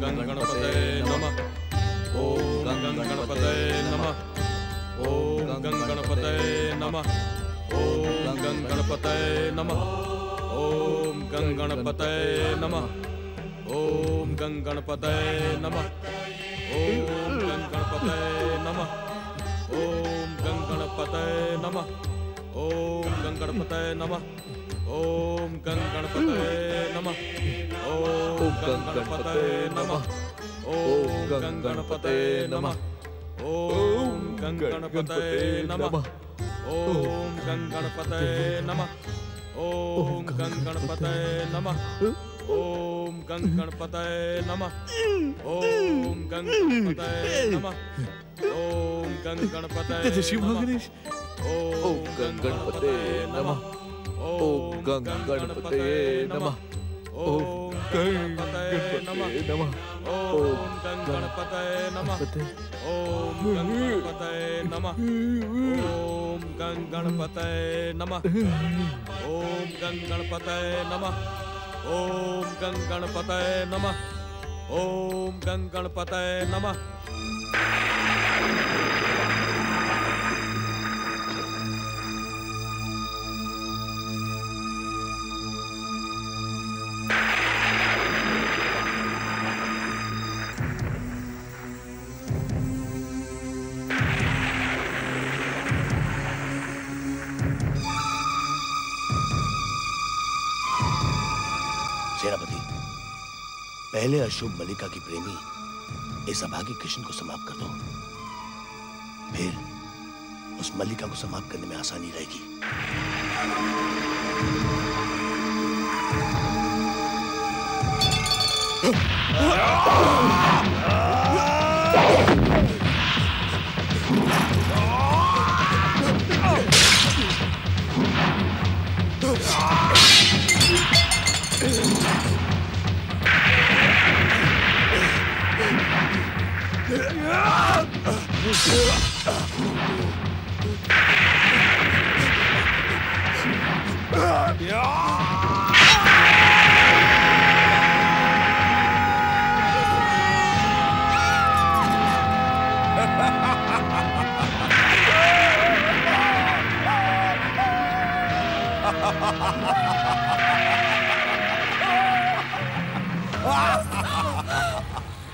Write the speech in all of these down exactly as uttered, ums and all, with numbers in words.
गणपतये नमः ओम गणपतये नमः ओम गणपतये नमः ओम गणपतये नमः ओम गणपतये नमः ओम गणपतये नमः ओम गणपतये नमः ओम गणपतये नमः ओम गणपतये नमः ओम गणपतये नमः ओम गणपतये नमः ओम गणपतये नमः ओम गणपतये नमः ओम गणपतये नमः ओम गणपतये नमः ओम गणपतये नमः ओम गणपतये नमः ओम गणपतये नमः ओम गणपतये नमः ओम गणपतये नमः ओम गणपतये नमः ओम गणपतये नमः ओम गणपतये नमः ओम गणपतये नमः ओम गणपतये नमः ओम गणपतये नमः ओम गणपतये नमः पहले अशुभ मल्लिका की प्रेमी इस अभागी किशन को समाप्त कर दो, फिर उस मल्लिका को समाप्त करने में आसानी रहेगी।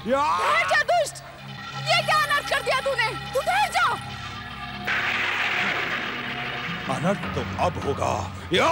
या ये क्या अनर्थ कर दिया तूने? तू ठहर जाओ। अनर्थ तो अब होगा। या!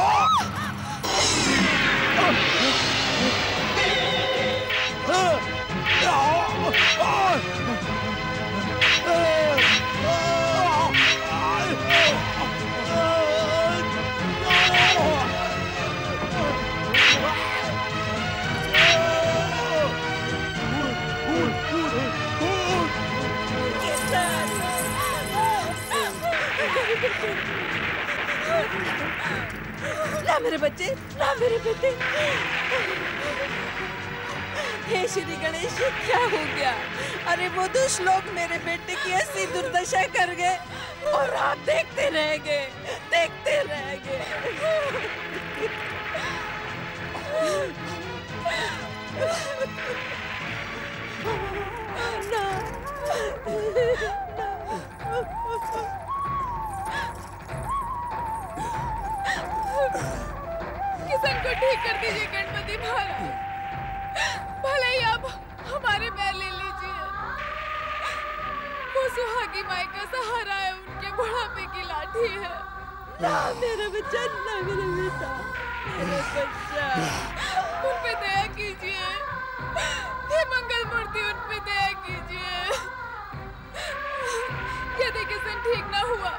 ना मेरे बच्चे, ना मेरे बेटे। हे श्री गणेश, क्या हो गया? अरे वो दुष्ट लोग मेरे बेटे की ऐसी दुर्दशा कर गए और आप देखते रह गए, देखते रह गए। किशन को ठीक कर दीजिए गणपति महाराज, भले ही आप हमारे बैल ले लीजिए। वो सुहागी माई का सहारा है, उनके बुढ़ापे की लाठी है। ना मेरा बच्चा, ना मेरा बेटा, मेरा बच्चा, उन पे दया कीजिए। हे मंगल मूर्ति, उन पे दया कीजिए। यदि किशन ठीक ना हुआ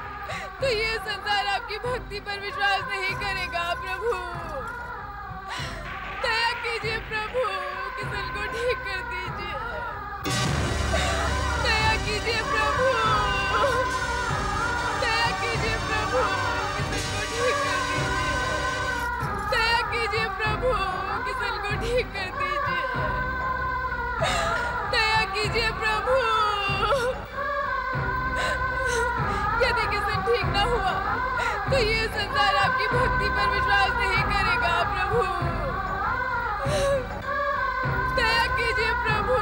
तो ये संसार आपकी भक्ति पर विश्वास नहीं करेगा। प्रभु दया कीजिए, प्रभु किशन को ठीक कर दीजिए। दया कीजिए प्रभु, दया कीजिए प्रभु, किशन को ठीक कर दीजिए। दया कीजिए प्रभु, किशन को ठीक कर दीजिए। दया कीजिए प्रभु। यदि किशन ठीक न हुआ तो ये संसार आपकी भक्ति पर विश्वास नहीं करेगा। प्रभु दया कीजिए प्रभु।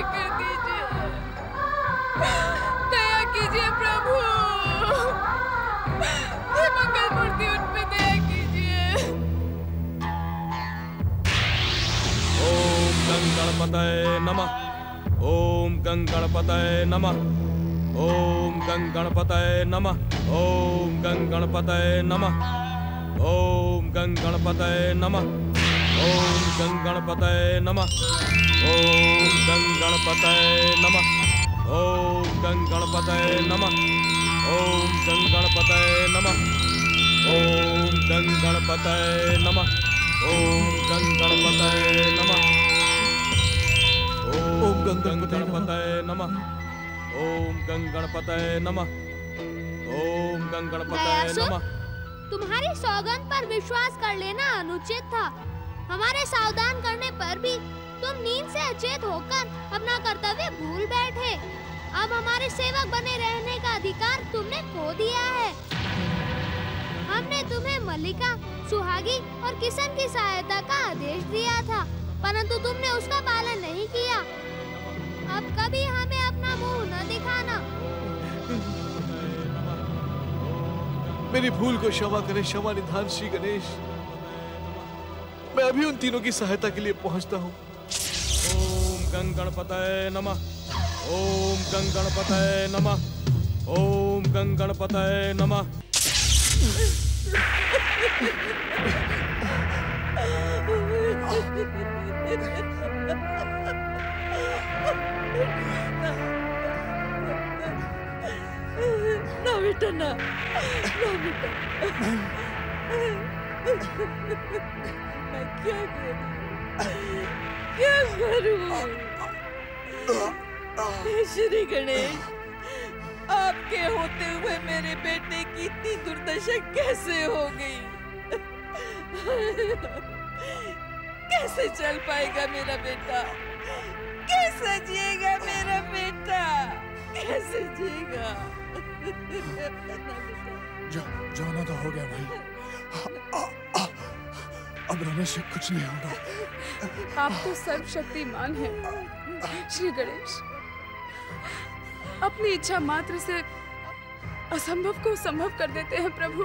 ठीक कर दीजिए, दया कीजिए प्रभु, हे मंगल मूर्ति उन पे दया कीजिए। ओम गं गणपतये नमः, ओम गं गणपतये नमः, ओम गं गणपतये नमः, ओम गं गणपतये नमः, ओम गं गणपतये नमः, ओम गं गणपतये नमः, ओम गं गणपतये नमः, ओम गं गणपतये नमः, ओम गं गणपतये नमः, ओम गं गणपतये नमः, ओम गं गणपतये नमः, ओम गं गणपतये नमः, ओम गं गणपतये नमः, ओम गं गणपतये नमः। तुम्हारी सौगंध पर विश्वास कर लेना अनुचित था। हमारे सावधान करने पर भी तुम नींद से अचेत होकर अपना कर्तव्य भूल बैठे। अब हमारे सेवक बने रहने का अधिकार तुमने खो दिया है। हमने तुम्हें मल्लिका, सुहागी और किशन की सहायता का आदेश दिया था, परंतु तुमने उसका पालन नहीं किया। अब कभी हमें अपना मुंह न दिखाना। मेरी भूल को क्षमा करें, क्षमा निधान श्री गणेश। मैं अभी उन तीनों की सहायता के लिए पहुंचता हूं। ओम गं गणपतये नमः, ओम गं गणपतये नमः, ओम गं गणपतये नमः। ना बेटा ना, ना बेटा, क्या करूं, क्या करूं? श्री गणेश, आपके होते हुए मेरे बेटे की इतनी दुर्दशा कैसे हो गई? कैसे चल पाएगा मेरा बेटा? कैसे जिएगा मेरा बेटा? कैसे जिएगा? जा, जाना तो हो गया भाई, अब रहने से कुछ नहीं होगा। आप तो सर्वशक्तिमान हैं श्री गणेश। अपनी इच्छा मात्र से असंभव को संभव कर देते हैं प्रभु।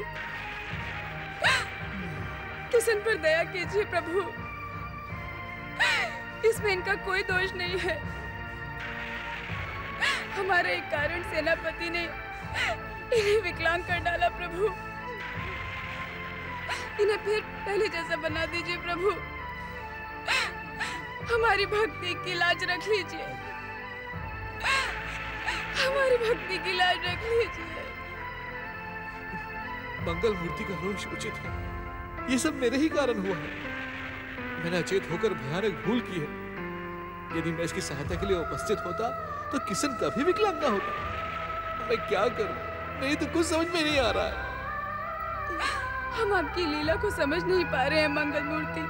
किशन पर दया कीजिए प्रभु, इसमें इनका कोई दोष नहीं है। हमारे एक कारण सेनापति ने इन्हें विकलांग कर डाला प्रभु। इन्हें फिर पहले जैसा बना दीजिए प्रभु। हमारी भक्ति की लाज रख लीजिए, हमारी भक्ति की लाज रख लीजिए। मंगल मूर्ति का रोष उचित है, ये सब मेरे ही कारण हुआ है। मैंने अचेत होकर भयानक भूल की है। यदि मैं इसकी सहायता के लिए उपस्थित होता तो किशन कभी विकलांग ना होता। मैं क्या करूं, नहीं तो कुछ समझ में नहीं आ रहा है। हम आपकी लीला को समझ नहीं पा रहे हैं मंगल मूर्ति।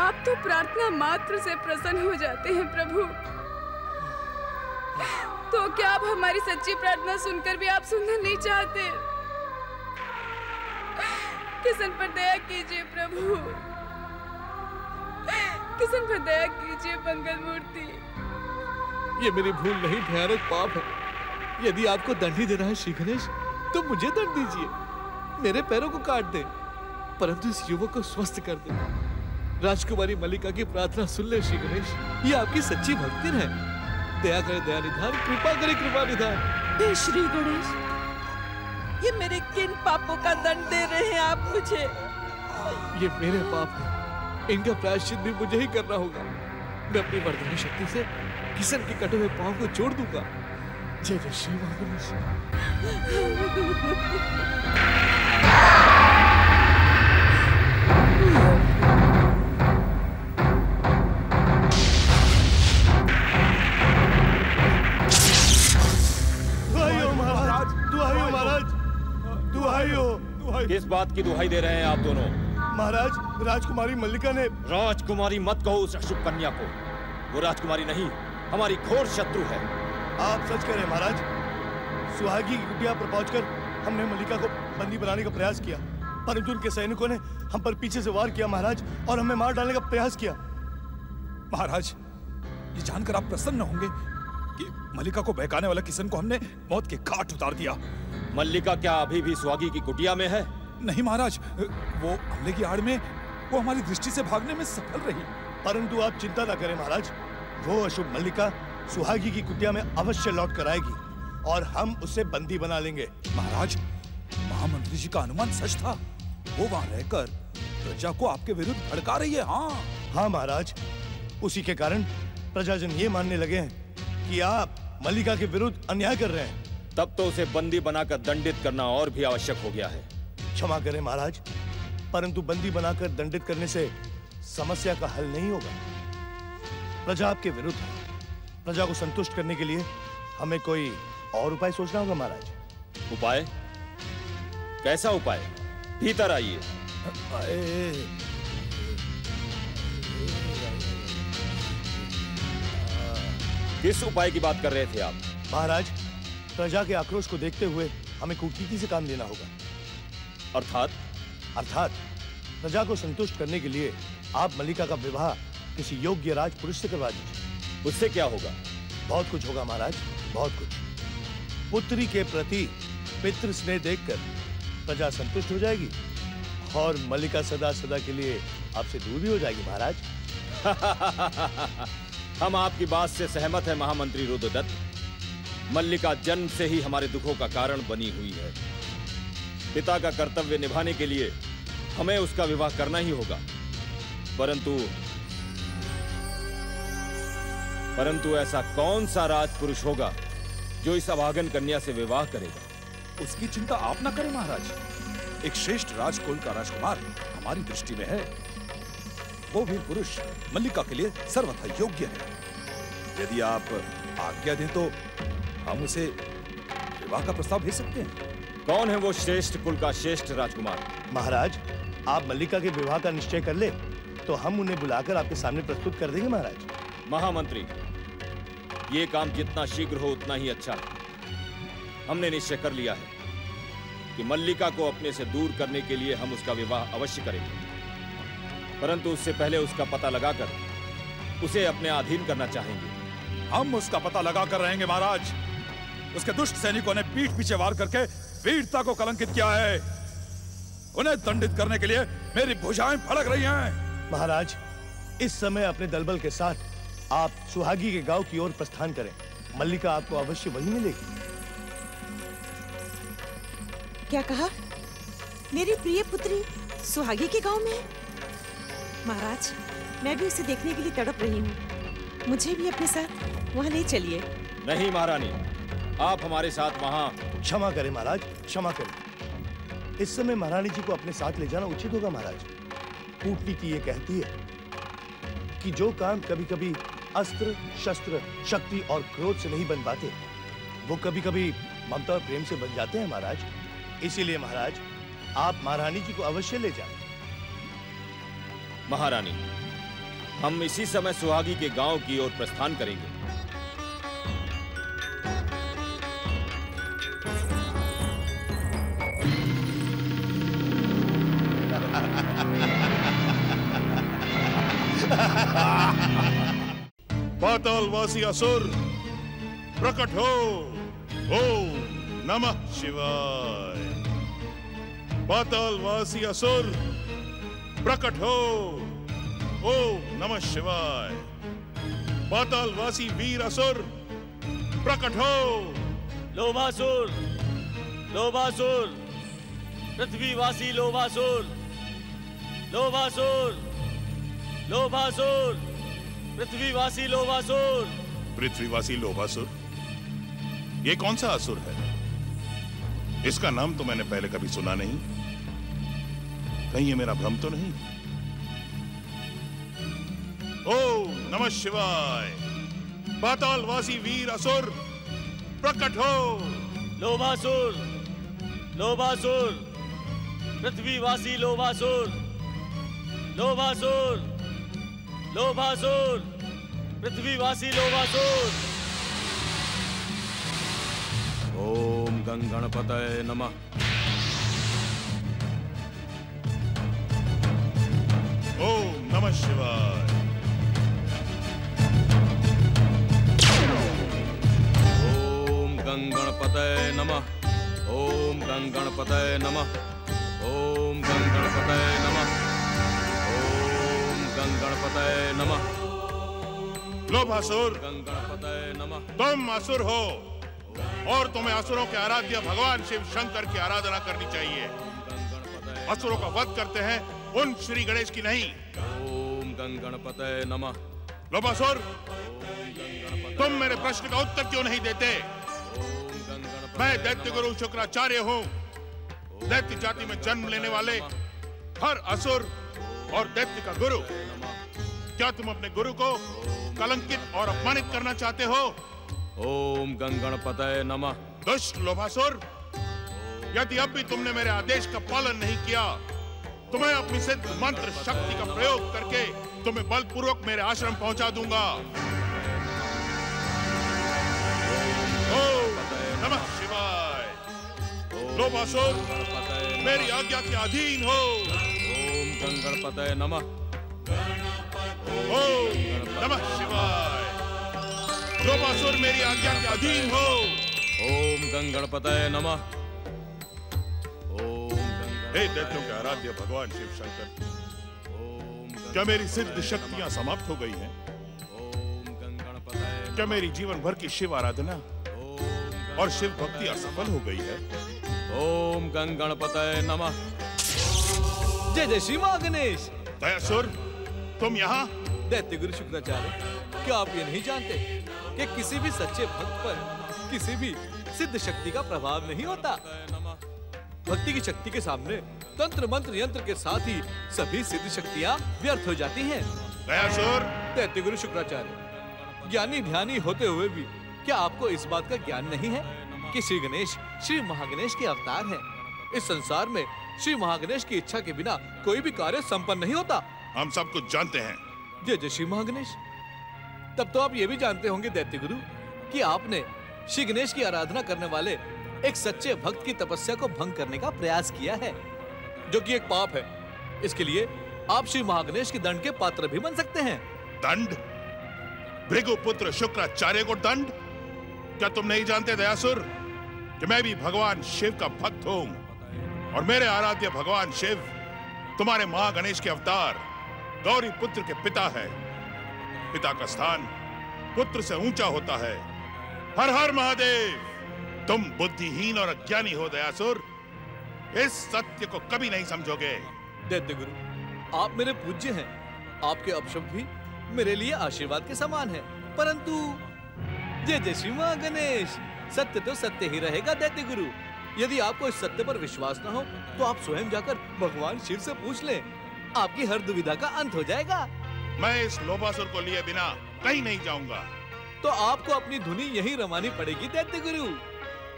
आप तो प्रार्थना मात्र से प्रसन्न हो जाते हैं प्रभु। तो क्या आप हमारी सच्ची प्रार्थना सुनकर भी आप सुनना नहीं चाहते? किशन पर दया कीजिए प्रभु, किशन पर दया कीजिए मंगल मूर्ति। ये मेरी भूल नहीं, भयानक पाप है। यदि आपको दंड ही देना है श्री गणेश तो मुझे दंड दीजिए। मेरे पैरों को काट दे, परंतु इस युवक को स्वस्थ कर दे। राजकुमारी मल्लिका की प्रार्थना सुन ले श्री गणेश, ये आपकी सच्ची भक्ति है। दया करे दया निधान, कृपा करे कृपा निधान। हे श्री गणेश, ये मेरे किन पापों का दंड दे रहे हैं आप मुझे? ये मेरे पाप हैं, इनका प्रायश्चित भी मुझे ही करना होगा। मैं अपनी वर्धनी शक्ति से किशन के कटे हुए पाँव को जोड़ दूंगा। जय जय श्री गणेश। किस बात की दुहाई दे रहे हैं आप दोनों? महाराज, राजकुमारी मल्लिका ने। राजकुमारी मत कहो उस अशुभ कन्या को, वो राजकुमारी नहीं हमारी घोर शत्रु है। आप सच कह रहे हैं महाराज। सुहागी की कुटिया पर पहुंचकर हमने मल्लिका को बंदी बनाने का प्रयास किया, परंतु उनके सैनिकों ने हम पर पीछे से वार किया महाराज, और हमें मार डालने का प्रयास किया। महाराज, ये जानकर आप प्रसन्न होंगे कि मल्लिका को बहकाने वाला किशन को हमने मौत के घाट उतार दिया। मल्लिका क्या अभी भी सुहागी की कुटिया में है? नहीं महाराज, वो हमले की आड़ में वो हमारी दृष्टि से भागने में सफल रही। परंतु आप चिंता ना करें महाराज, वो अशुभ मल्लिका सुहागी की कुटिया में अवश्य लौट कर आएगी और हम उसे बंदी बना लेंगे। महाराज, महामंत्री जी का अनुमान सच था, वो वहां रहकर प्रजा को आपके विरुद्ध भड़का रही है। हाँ हाँ महाराज, उसी के कारण प्रजाजन ये मानने लगे हैं कि आप मल्लिका के विरुद्ध अन्याय कर रहे हैं। तब तो उसे बंदी बनाकर दंडित करना और भी आवश्यक हो गया है। क्षमा करें महाराज, परंतु बंदी बनाकर दंडित करने से समस्या का हल नहीं होगा। प्रजा आपके विरुद्ध है, प्रजा को संतुष्ट करने के लिए हमें कोई और उपाय सोचना होगा महाराज। उपाय? कैसा उपाय? भीतर आइए। किस उपाय की बात कर रहे थे आप? महाराज, प्रजा के आक्रोश को देखते हुए हमें कूटनीति से काम लेना होगा। अर्थात? अर्थात प्रजा को संतुष्ट करने के लिए आप मल्लिका का विवाह किसी योग्य राजपुरुष से करवा दीजिए। उससे क्या होगा? बहुत कुछ होगा महाराज, बहुत कुछ। पुत्री के प्रति पितृ स्नेह देखकर प्रजा संतुष्ट हो जाएगी और मल्लिका सदा सदा के लिए आपसे दूर भी हो जाएगी महाराज। हम आपकी बात से सहमत हैं महामंत्री रुद्रदत्त। मल्लिका जन्म से ही हमारे दुखों का कारण बनी हुई है। पिता का कर्तव्य निभाने के लिए हमें उसका विवाह करना ही होगा। परंतु परंतु ऐसा कौन सा राजपुरुष होगा जो इस अभागन कन्या से विवाह करेगा? उसकी चिंता आप ना करें महाराज, एक श्रेष्ठ राजकुल का राजकुमार हमारी दृष्टि में है। वो भी पुरुष मल्लिका के लिए सर्वथा योग्य है। यदि आप आज्ञा दें तो हम उसे विवाह का प्रस्ताव भेज सकते हैं। कौन है वो श्रेष्ठ कुल का श्रेष्ठ राजकुमार? महाराज, आप मल्लिका के विवाह का निश्चय कर ले तो हम उन्हें बुलाकर आपके सामने प्रस्तुत कर देंगे महाराज। महामंत्री, ये काम जितना शीघ्र हो उतना ही अच्छा है। हमने निश्चय कर लिया है कि मल्लिका को अपने से दूर करने के लिए हम उसका विवाह अवश्य करेंगे, परंतु उससे पहले उसका पता लगाकर उसे अपने अधीन करना चाहेंगे। हम उसका पता लगा कर रहेंगे महाराज। उसके दुष्ट सैनिकों ने पीठ पीछे वार करके वीरता को कलंकित किया है। उन्हें दंडित करने के लिए मेरी भुजाएं फड़क रही हैं। महाराज, इस समय अपने दलबल के साथ आप सुहागी के गांव की ओर प्रस्थान करें। मल्लिका आपको अवश्य वहीं मिलेगी। क्या कहा? मेरी प्रिय पुत्री सुहागी के गांव में है? महाराज, मैं भी उसे देखने के लिए तड़प रही हूँ। मुझे भी अपने साथ वहाँ ले चलिए। नहीं महारानी, आप हमारे साथ वहाँ। क्षमा करें महाराज, क्षमा करें। इस समय महारानी जी को अपने साथ ले जाना उचित होगा महाराज। कूटनीति ये कहती है कि जो काम कभी कभी अस्त्र शस्त्र शक्ति और क्रोध से नहीं बन पाते, वो कभी कभी ममता और प्रेम से बन जाते हैं महाराज। इसीलिए महाराज, आप महारानी जी को अवश्य ले जाएं। महारानी, हम इसी समय सुहागी के गांव की ओर प्रस्थान करेंगे। पातालवासी असुर प्रकट हो। ओम नमः शिवाय। पातालवासी असुर प्रकट हो। ओम नमः शिवाय। पातालवासी वीर असुर प्रकट हो। लोभासुर लोभासुर पृथ्वीवासी लोभासुर लोभासुर लोभासुर पृथ्वीवासी लोभासुर। पृथ्वीवासी लोभासुर, ये कौन सा असुर है? इसका नाम तो मैंने पहले कभी सुना नहीं। कहीं ये मेरा भ्रम तो नहीं? ओम नमः शिवाय। पातालवासी वीर असुर प्रकट हो। लोभासुर लोभासुर पृथ्वीवासी लोभासुर लोभासुर लोभासुर पृथ्वीवासी लोभासुर। ओम गणपतये नमः। ओम नमः शिवाय। नमः ओम गं गणपतये नमः ओम गं गणपतये नमः ओम गं गणपतये नमः। लो भासुर गं गणपतये नमः। तुम असुर हो और तुम्हें असुरों के आराध्य भगवान शिव शंकर की आराधना करनी चाहिए। असुरों का वध करते हैं उन श्री गणेश की नहीं। ओम गं गणपतये नमः। लोबासुर तुम मेरे प्रश्न का उत्तर क्यों नहीं देते? मैं दैत्य गुरु शुक्राचार्य हूँ। दैत्य जाति में जन्म लेने वाले हर असुर और दैत्य का गुरु। क्या तुम अपने गुरु को कलंकित और अपमानित करना चाहते हो? ओम गं गणपतये नमः। दुष्ट लोभासुर यदि अब भी तुमने मेरे आदेश का पालन नहीं किया तो मैं अपनी सिद्ध मंत्र शक्ति का प्रयोग करके तुम्हें बलपूर्वक मेरे आश्रम पहुंचा दूंगा। ओम नमः शिवाय। लोभासुर मेरी आज्ञा के अधीन हो। ओम गं गणपतये नमः। ओम नमः शिवाय। लोबासुर मेरी आज्ञा के अधीन हो। ओम गं गणपतये नमः। ओम हे दैत्यों के आराध्य भगवान शिव शंकर, क्या मेरी सिद्ध शक्तियां समाप्त हो गई हैं? ओम गं गणपतये। क्या मेरी जीवन भर की शिव आराधना और शिव भक्ति असफल हो गई है? ओम गं गणपतये नमः। जय जय श्री गणेश। दयासुर तुम यहाँ? दैत्य गुरु शुक्राचार्य क्या आप ये नहीं जानते कि किसी भी सच्चे भक्त पर किसी भी सिद्ध शक्ति का प्रभाव नहीं होता? भक्ति की शक्ति के सामने तंत्र मंत्र यंत्र के साथ ही सभी सिद्ध शक्तियाँ व्यर्थ हो जाती हैं। दैत्य गुरु शुक्राचार्य ज्ञानी ध्यानी होते हुए भी क्या आपको इस बात का ज्ञान नहीं है कि श्री गणेश श्री महागणेश के अवतार हैं? इस संसार में श्री महागणेश की इच्छा के बिना कोई भी कार्य संपन्न नहीं होता। हम सब कुछ जानते हैं। जय जय श्री महागणेश। तब तो आप ये भी जानते होंगे दैत्य गुरु कि आपने श्री गणेश की आराधना करने वाले एक सच्चे भक्त की तपस्या को भंग करने का प्रयास किया है, जो कि एक पाप है। इसके लिए आप श्री महागणेश के दंड के पात्र भी बन सकते हैं। दंड? भृगुपुत्र शुक्राचार्य को दंड? क्या तुम नहीं जानते दयासुर कि मैं भी भगवान शिव का भक्त हूँ और मेरे आराध्य भगवान शिव तुम्हारे महागणेश के अवतार गौरी पुत्र के पिता है। पिता का स्थान पुत्र से ऊंचा होता है। हर हर महादेव। तुम बुद्धिहीन और अज्ञानी हो दयासुर, इस सत्य को कभी नहीं समझोगे। दैत्य गुरु आप मेरे पूज्य हैं, आपके अपशब्द भी मेरे लिए आशीर्वाद के समान है, परंतु जय जय श्री गणेश। सत्य तो सत्य ही रहेगा दैत्य गुरु। यदि आपको इस सत्य पर विश्वास न हो तो आप स्वयं जाकर भगवान शिव से पूछ लें, आपकी हर दुविधा का अंत हो जाएगा। मैं इस लोबासुर को लिए बिना कहीं नहीं जाऊंगा। तो आपको अपनी धुनी यहीं रमानी पड़ेगी दैत्य गुरु,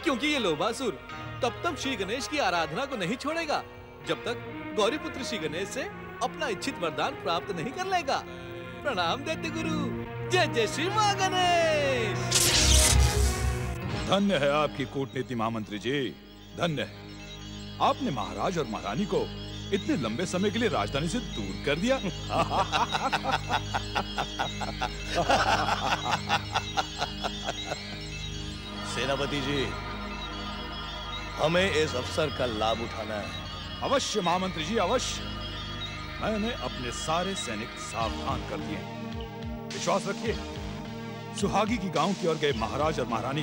क्योंकि ये लोबासुर तब तक श्री गणेश की आराधना को नहीं छोड़ेगा जब तक गौरी पुत्र श्री गणेश से अपना इच्छित वरदान प्राप्त नहीं कर लेगा। प्रणाम दैत्य गुरु। जय जय श्री मां गणेश। धन्य है आपकी कूटनीति महामंत्री जी, धन्य है। आपने महाराज और महारानी को इतने लंबे समय के लिए राजधानी से दूर कर दिया। सेनापति जी, हमें इस अवसर का लाभ उठाना है। अवश्य महामंत्री जी, अवश्य। मैंने अपने सारे सैनिक सावधान कर दिए। विश्वास रखिए, सुहागी की गांव की ओर गए महाराज और महारानी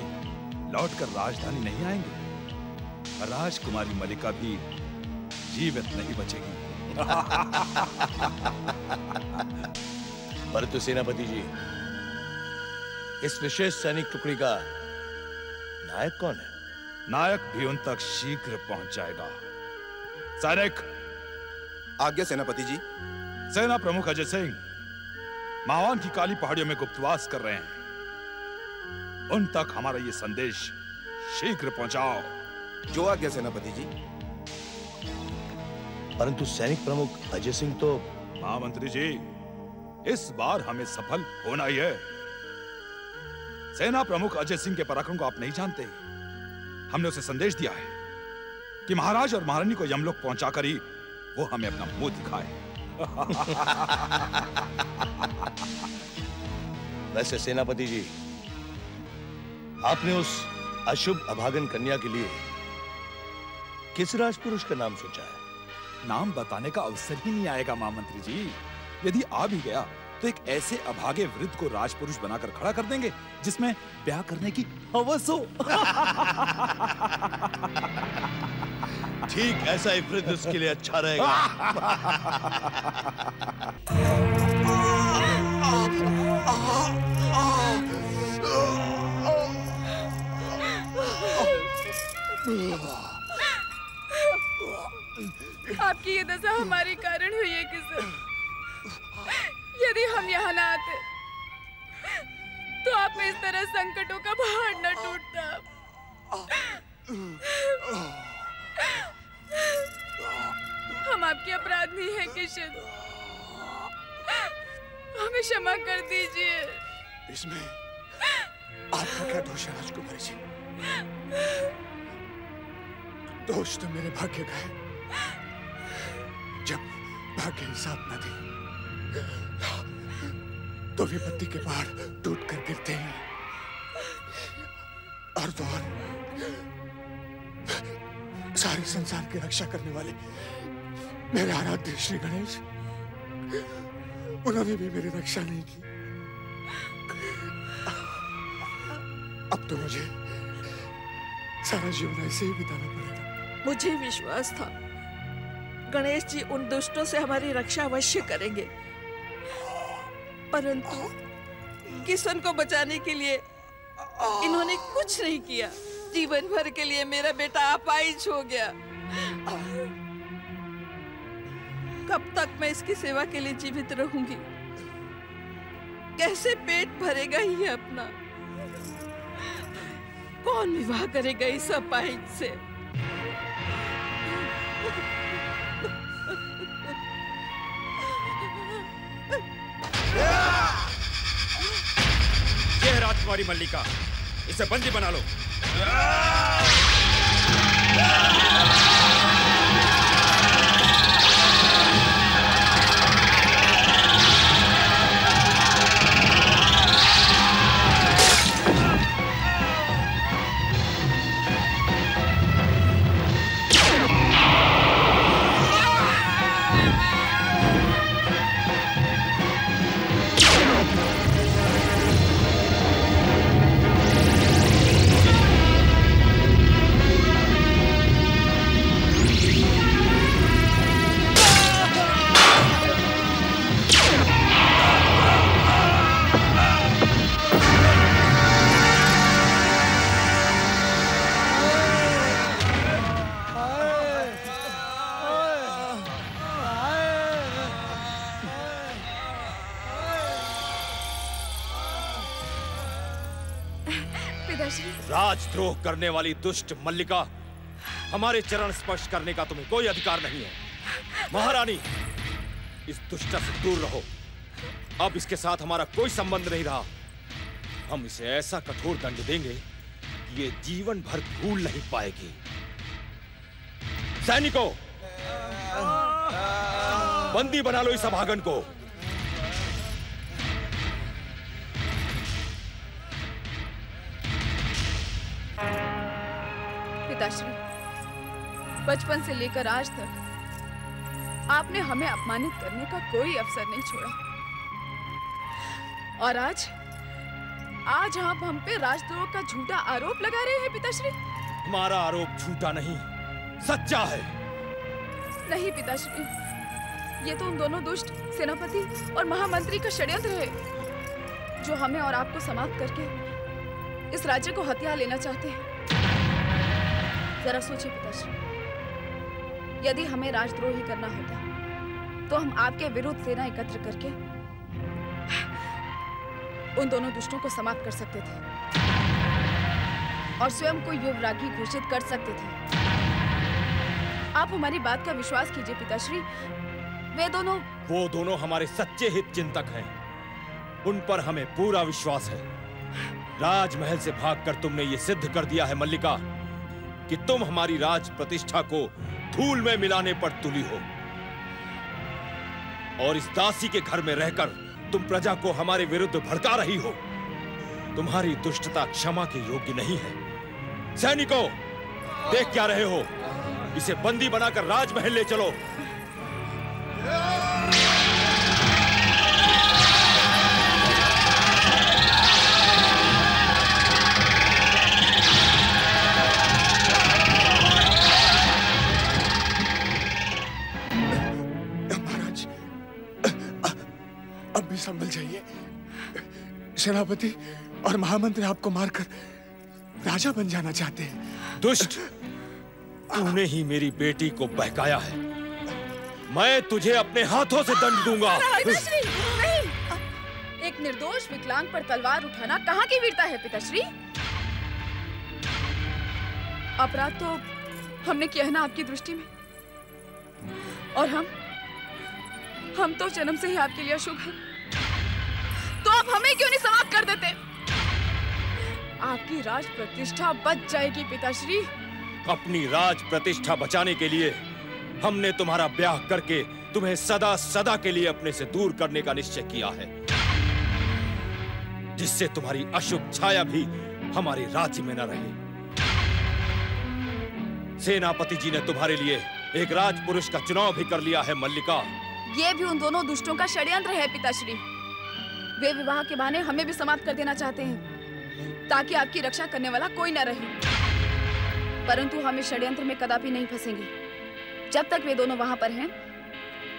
लौटकर राजधानी नहीं आएंगे। राजकुमारी मलिका भी जीवित नहीं बचेगी। परंतु सेनापति जी, इस विशेष सैनिक टुकड़ी का नायक कौन है? नायक भी उन तक शीघ्र पहुंच जाएगा। सैनिक आज्ञा सेनापति जी। सेना प्रमुख अजय सिंह मावान की काली पहाड़ियों में गुप्तवास कर रहे हैं। उन तक हमारा ये संदेश शीघ्र पहुंचाओ। जो आज्ञा सेनापति जी। परंतु सैनिक प्रमुख अजय सिंह तो। महामंत्री जी, इस बार हमें सफल होना ही है। सेना प्रमुख अजय सिंह के पराक्रम को आप नहीं जानते। हमने उसे संदेश दिया है कि महाराज और महारानी को यमलोक पहुंचाकर ही वो हमें अपना मुंह दिखाए। वैसे सेनापति जी, आपने उस अशुभ अभागन कन्या के लिए किस राजपुरुष का नाम सोचा है? नाम बताने का अवसर ही नहीं आएगा महामंत्री जी। यदि आ भी गया तो एक ऐसे अभागे वृद्ध को राजपुरुष बनाकर खड़ा कर देंगे जिसमें ब्याह करने की हवस हो। ठीक ऐसा एक वृद्ध उसके लिए अच्छा रहेगा। आपकी ये दशा हमारे कारण हुई है किशन। यदि हम यहाँ न आते तो आप इस तरह संकटों का भार न टूटता। हम आपके अपराधी हैं किशन, हमें क्षमा कर दीजिए। इसमें आपका क्या दोष है राजकुमारी जी? दोष तो मेरे भाग्य का है, जब भाग्य साथ न दे तो विपत्ति के पहाड़ टूट कर गिरते हैं। और तो और सारे संसार की रक्षा करने वाले मेरे आराध्य श्री गणेश, उन्होंने भी मेरी रक्षा नहीं की। अब तो मुझे सारा जीवन ऐसे ही बिताना पड़ेगा। मुझे विश्वास था गणेश जी उन दुष्टों से हमारी रक्षा अवश्य करेंगे, परंतु किशन को बचाने के लिए इन्होंने कुछ नहीं किया। जीवन भर के लिए मेरा बेटा अपाहिज हो गया। कब तक मैं इसकी सेवा के लिए जीवित रहूंगी? कैसे पेट भरेगा ये अपना? कौन विवाह करेगा इस अपाहिज से? यह राजकुमारी मल्लिका, इसे बंदी बना लो। राजद्रोह करने वाली दुष्ट मल्लिका, हमारे चरण स्पर्श करने का तुम्हें कोई अधिकार नहीं है। महारानी, इस दुष्ट से दूर रहो। अब इसके साथ हमारा कोई संबंध नहीं रहा। हम इसे ऐसा कठोर दंड देंगे कि ये जीवन भर भूल नहीं पाएगी। सैनिकों, बंदी बना लो इस अभागन को। पिताश्री, बचपन से लेकर आज तक आपने हमें अपमानित करने का कोई अवसर नहीं छोड़ा, और आज आज आप हम पे राजद्रोह का झूठा आरोप लगा रहे हैं। पिताश्री, हमारा आरोप झूठा नहीं, सच्चा है। नहीं पिताश्री, ये तो उन दोनों दुष्ट सेनापति और महामंत्री का षड्यंत्र है जो हमें और आपको समाप्त करके इस राज्य को हथिया लेना चाहते हैं। जरा सोचिए पिताश्री, यदि हमें राजद्रोही करना होता तो हम आपके विरुद्ध सेना एकत्र करके उन दोनों दुष्टों को समाप्त कर सकते थे और स्वयं को युवरागी घोषित कर सकते थे। आप हमारी बात का विश्वास कीजिए पिताश्री, वे दोनों वो दोनों हमारे सच्चे हित चिंतक हैं। उन पर हमें पूरा विश्वास है। राजमहल से भागकर तुमने ये सिद्ध कर दिया है मल्लिका कि तुम हमारी राज प्रतिष्ठा को धूल में मिलाने पर तुली हो, और इस दासी के घर में रहकर तुम प्रजा को हमारे विरुद्ध भड़का रही हो। तुम्हारी दुष्टता क्षमा के योग्य नहीं है। सैनिकों, देख क्या रहे हो? इसे बंदी बनाकर राजमहल ले चलो। महाराज, अब भी संभल जाइए। सेनापति और महामंत्री आपको मारकर राजा बन जाना चाहते हैं। दुष्ट, तूने ही मेरी बेटी को बहकाया है। मैं तुझे अपने हाथों से दंड दूंगा। पिताश्री, नहीं। एक निर्दोष विकलांग पर तलवार उठाना कहाँ की वीरता है पिताश्री? अपराध तो हमने किया है ना आपकी दृष्टि में, और हम हम तो जन्म से ही आपके लिए अशुभ हैं। तो आप हमें क्यों नहीं समाप्त कर देते? आपकी राज प्रतिष्ठा बच जाएगी पिताश्री। अपनी राज प्रतिष्ठा बचाने के लिए हमने तुम्हारा ब्याह करके तुम्हें सदा सदा के लिए अपने से दूर करने का निश्चय किया है, जिससे तुम्हारी अशुभ छाया भी हमारे राज्य में न रहे। सेनापति जी ने तुम्हारे लिए एक राजपुरुष का चुनाव भी कर लिया है मल्लिका। ये भी उन दोनों दुष्टों का षड्यंत्र है पिताश्री। वे विवाह के बहाने हमें भी समाप्त कर देना चाहते हैं, ताकि आपकी रक्षा करने वाला कोई न रहे। परंतु हम इस षड्यंत्र में कदापि नहीं फंसेंगे। जब तक वे दोनों वहां पर हैं,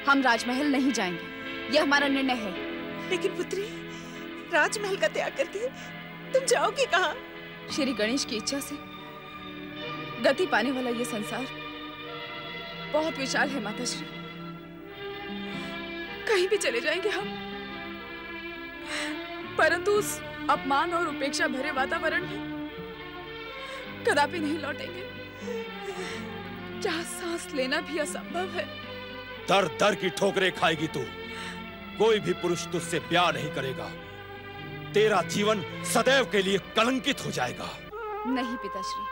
हम राजमहल नहीं जाएंगे। यह हमारा निर्णय है। लेकिन पुत्री, राजमहल का त्याग करके तुम जाओगी कहाँ? श्री गणेश की इच्छा से गति पाने वाला यह संसार बहुत विशाल है माताश्री। कहीं भी चले जाएंगे हम, परंतु उस अपमान और उपेक्षा भरे वातावरण में कदापि नहीं लौटेंगे, जहाँ सांस लेना भी असंभव है। दर दर की ठोकरें खाएगी तू। कोई भी पुरुष तुझसे प्यार नहीं करेगा। तेरा जीवन सदैव के लिए कलंकित हो जाएगा। नहीं पिताश्री,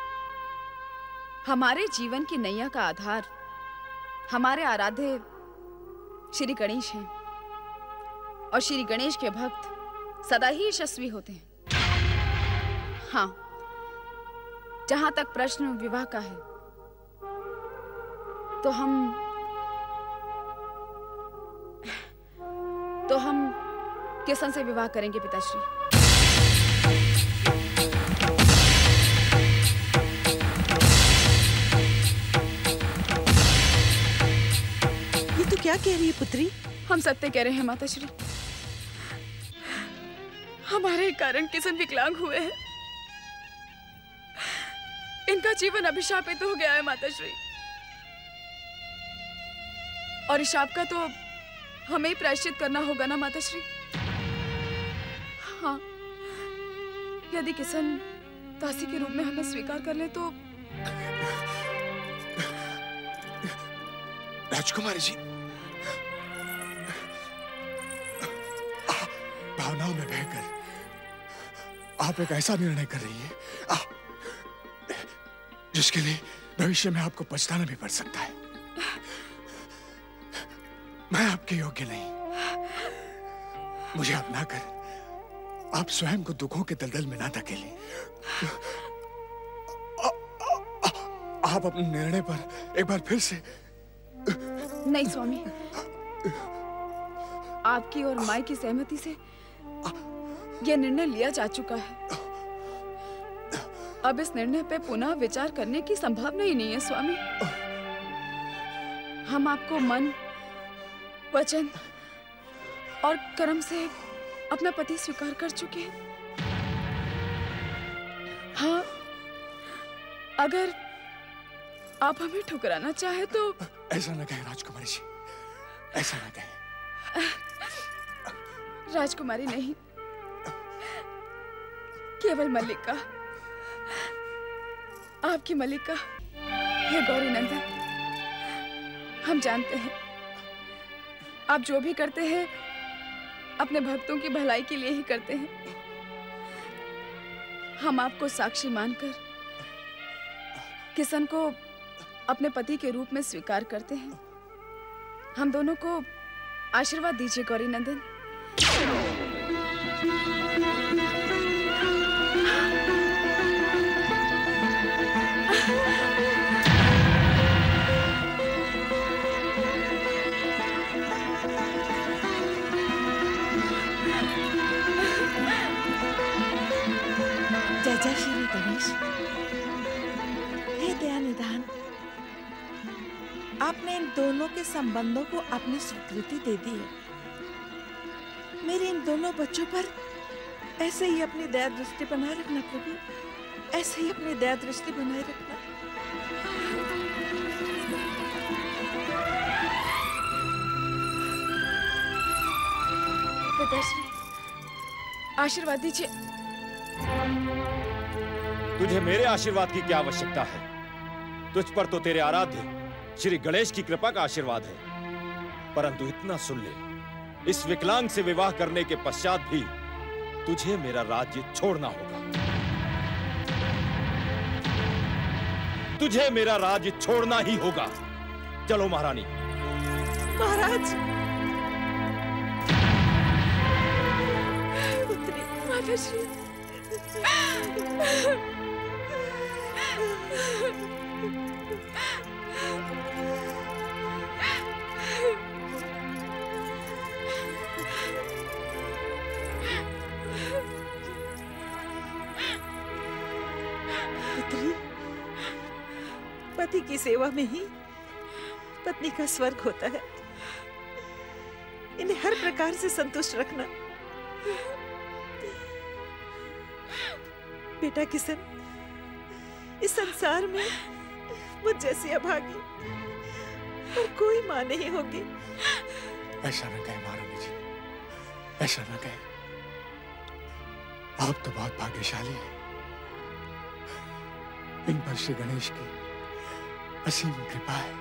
हमारे जीवन की नैया का आधार हमारे आराध्य श्री गणेश हैं, और श्री गणेश के भक्त सदा ही यशस्वी होते हैं। हाँ, जहां तक प्रश्न विवाह का है, तो हम तो हम किशन से विवाह करेंगे पिताश्री। ये तो क्या कह रही है पुत्री? हम सत्य कह रहे हैं माताश्री। हमारे कारण किशन विकलांग हुए हैं। इनका जीवन अभिशापित हो गया है माताश्री, और इस शाप का तो हमें ही प्रायश्चित करना होगा ना माताश्री। हाँ, यदि किशन दासी के रूप में हमें स्वीकार कर ले तो। राजकुमारी जी, भावनाओं में बहकर आप एक ऐसा निर्णय कर रही है आ, जिसके लिए भविष्य में आपको पछताना भी पड़ सकता है। मैं आपके योग्य नहीं। मुझे अपनाकर आप स्वयं को दुखों के दलदल में ना धकेलें। आप अपने निर्णय पर एक बार फिर से। नहीं स्वामी, आपकी और माई की सहमति से यह निर्णय लिया जा चुका है। अब इस निर्णय पे पुनः विचार करने की संभावना ही नहीं है स्वामी। हम आपको मन, वचन और कर्म से अपना पति स्वीकार कर चुके हैं। हाँ, अगर आप हमें ठुकराना चाहे तो। ऐसा ना कहें राजकुमारी जी, ऐसा ना कहें। राजकुमारी नहीं, केवल मल्लिका, आपकी मल्लिका, ये गौरी नंदन। हम जानते हैं आप जो भी करते हैं अपने भक्तों की भलाई के लिए ही करते हैं। हम आपको साक्षी मानकर किशन को अपने पति के रूप में स्वीकार करते हैं। हम दोनों को आशीर्वाद दीजिए गौरी नंदन। आपने इन दोनों के संबंधों को अपनी स्वीकृति दे दी है। मेरे इन दोनों बच्चों पर ऐसे ही अपनी दया दृष्टि बनाए रखना प्रभु, ऐसे ही अपनी दया दृष्टि बनाए रखना। आशीर्वाद दीजिए। तुझे मेरे आशीर्वाद की क्या आवश्यकता है? तुझ पर तो तेरे आराध्य श्री गणेश की कृपा का आशीर्वाद है। परंतु इतना सुन ले, इस विकलांग से विवाह करने के पश्चात भी तुझे मेरा राज्य छोड़ना होगा। तुझे मेरा राज्य छोड़ना ही होगा। चलो महारानी। महाराज पति की सेवा में ही पत्नी का स्वर्ग होता है। इन्हें हर प्रकार से संतुष्ट रखना। बेटा किशन, इस संसार में मुझ जैसी अभागी और कोई माँ नहीं होगी। ऐसा न कहे महारानी जी, ऐसा न कहे। आप तो बहुत भाग्यशाली हैं। इन पर श्री गणेश की असीम कृपा है।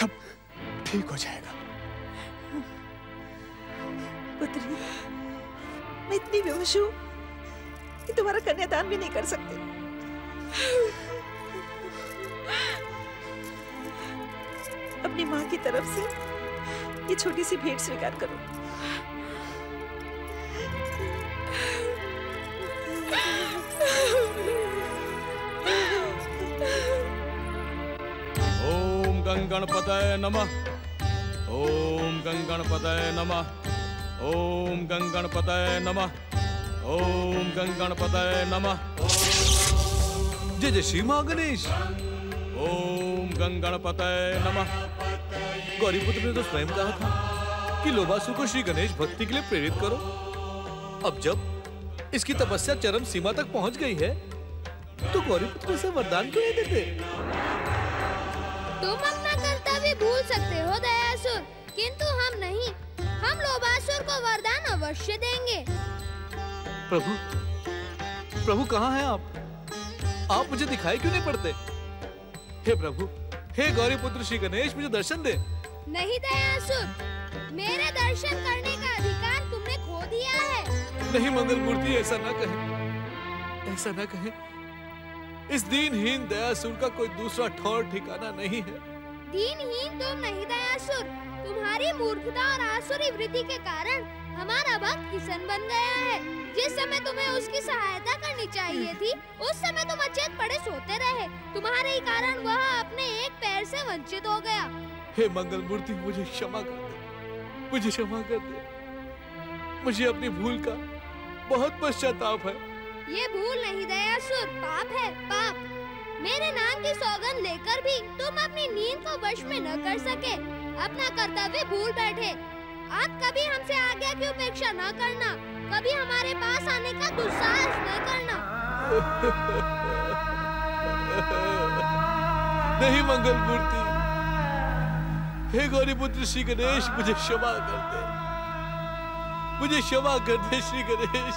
सब ठीक हो जाएगा। पुत्री, मैं इतनी बेहोश हूं कि तुम्हारा कन्यादान भी नहीं कर सकती। अपनी माँ की तरफ से ये छोटी सी भेंट स्वीकार करो। ओम गं गणपतये नमः। ओम गं गणपतये नमः। ओम गं गणपतये नमः। ओम गं गणपतये नमः। जय जय श्री मां गणेश। ओम गं गणपतये नमः। गौरी पुत्र ने तो स्वयं कहा था कि लोभासुर को श्री गणेश भक्ति के लिए प्रेरित करो। अब जब इसकी तपस्या चरम सीमा तक पहुंच गई है तो गौरी पुत्र से वरदान क्यों नहीं देते? तुम अपना कर्तव्य भूल सकते हो दयासुर, किंतु हम नहीं। हम लोबासुर को वरदान अवश्य देंगे। प्रभु, प्रभु कहाँ हैं आप? आप मुझे दिखाई क्यों नहीं पड़ते? हे प्रभु, हे गौरी पुत्र श्री गणेश, मुझे दर्शन दे। नहीं दयासुर, मेरे दर्शन करने का अधिकार तुमने खो दिया है। नहीं मंगल मूर्ति, ऐसा ना कहे, ऐसा ना कहे। इस दीनहीन दयासुर का कोई दूसरा ठौर ठिकाना नहीं है। दीनहीन तुम नहीं दयासुर, तुम्हारी मूर्खता और आसुरी वृत्ति के कारण हमारा भक्त किशन बन गया है। जिस समय तुम्हें उसकी सहायता करनी चाहिए थी, उस समय तुम अचेत पड़े सोते रहे। तुम्हारे ही कारण वह अपने एक पैर से वंचित हो गया। हे मंगल मूर्ति, मुझे क्षमा कर दे, मुझे क्षमा कर दे। मुझे अपनी भूल का बहुत पश्चाताप है। ये भूल नहीं दयासुर, पाप है, पाप। मेरे नाम की सौगंध लेकर भी तुम अपनी नींद को वश में न कर सके, अपना कर्तव्य भूल बैठे। आप कभी हमसे आज्ञा की उपेक्षा न करना, कभी हमारे पास आने का दुस्साहस न करना। नहीं मंगल मूर्ति, हे गौरी पुत्र श्री गणेश, मुझे क्षमा कर दे, मुझे क्षमा कर दे श्री गणेश।